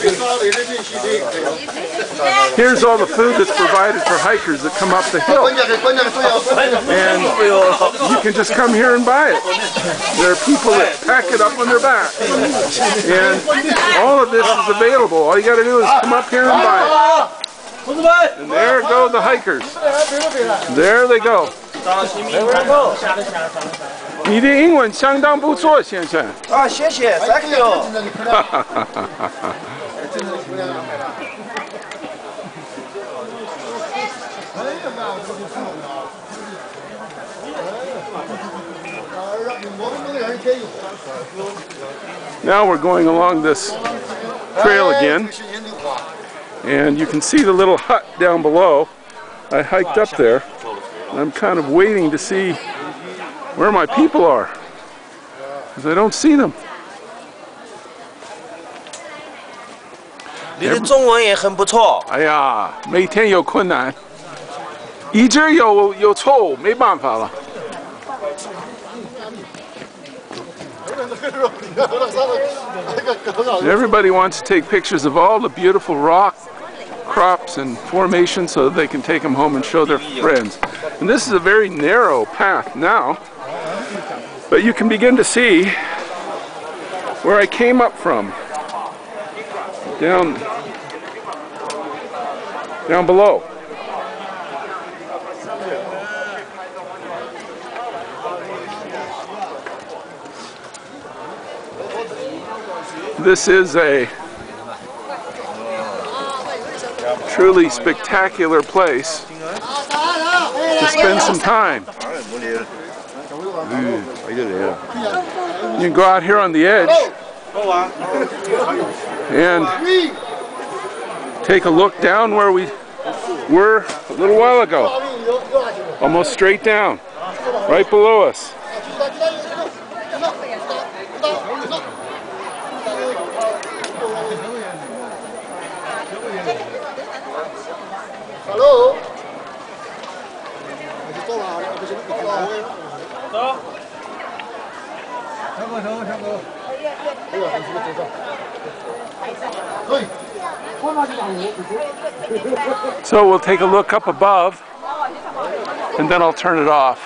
Here's all the food that's provided for hikers that come up the hill. And you can just come here and buy it. There are people that pack it up on their back. And all of this is available. All you got to do is come up here and buy it. And there go the hikers. There they go. 你的英文相当不错，先生。啊，谢谢 ，thank you。哈哈哈哈哈。Now we're going along this trail again. And you can see the little hut down below. I hiked up there. I'm kind of waiting to see where my people are, because I don't see them. Your Chinese is also good. 哎呀，每天有困难，一直有错误，没办法了。 Everybody wants to take pictures of all the beautiful rock crops and formations so that they can take them home and show their friends. And this is a very narrow path now, but you can begin to see where I came up from, down below. This is a truly spectacular place to spend some time. You can go out here on the edge and take a look down where we were a little while ago, almost straight down, right below us. Hello. So we'll take a look up above, and then I'll turn it off.